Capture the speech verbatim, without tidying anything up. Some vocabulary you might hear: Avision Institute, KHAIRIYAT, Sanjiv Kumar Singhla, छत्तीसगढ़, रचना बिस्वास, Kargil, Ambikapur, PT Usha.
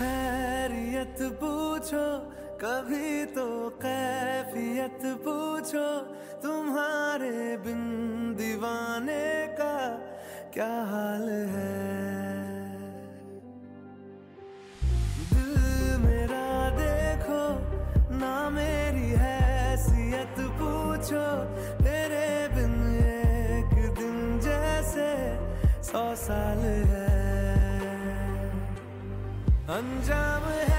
खैरियत पूछो कभी तो कैफियत पूछो, तुम्हारे बिन दीवाने का क्या हाल है। दिल मेरा देखो ना मेरी हैसियत पूछो, तेरे बिन एक दिन जैसे सौ साल है। अंजाम है